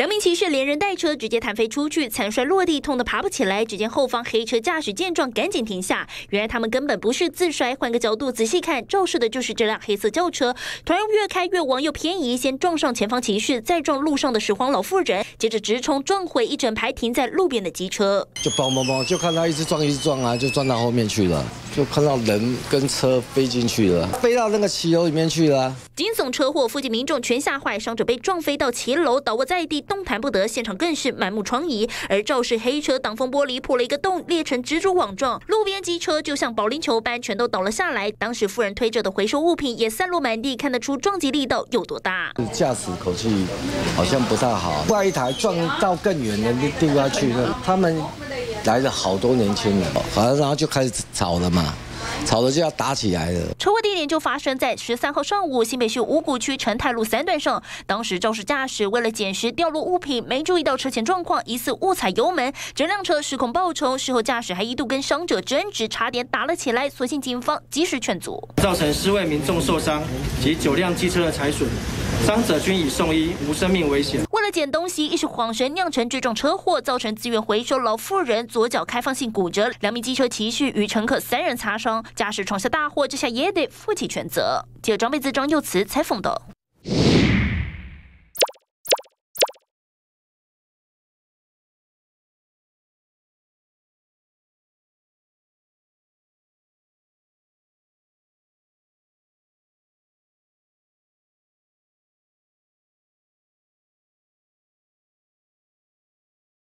两名骑士连人带车直接弹飞出去，惨摔落地，痛得爬不起来。只见后方黑车驾驶见状，赶紧停下。原来他们根本不是自摔，换个角度仔细看，肇事的就是这辆黑色轿车。突然越开越往右偏移，先撞上前方骑士，再撞路上的拾荒老妇人，接着直冲撞毁一整排停在路边的机车。就砰砰砰，就看他一直撞啊，就撞到后面去了，就看到人跟车飞进去了，飞到那个骑楼里面去了。惊悚车祸，附近民众全吓坏，伤者被撞飞到骑楼，倒卧在地。 动弹不得，现场更是满目疮痍。而肇事黑车挡风玻璃破了一个洞，裂成蜘蛛网状，路边机车就像保龄球般全都倒了下来。当时妇人推着的回收物品也散落满地，看得出撞击力道有多大。驾驶口气好像不太好，怪一台撞到更远的地方去了。他们来了好多年轻人，反正然后就开始吵了嘛。 吵着就要打起来了。车祸地点就发生在13号上午，新北市五股区成泰路3段上。当时肇事驾驶为了捡拾掉落物品，没注意到车前状况，疑似误踩油门，整辆车失控爆冲。事后驾驶还一度跟伤者争执，差点打了起来。所幸警方及时劝阻，造成4位民众受伤及9辆机车的财损，伤者均已送医，无生命危险。 为了捡东西，一时恍神酿成这种车祸，造成资源回收老妇人左脚开放性骨折，2名机车骑士与乘客3人擦伤，驾驶闯下大祸，这下也得负起全责。记者张贝姿、张佑慈采访到。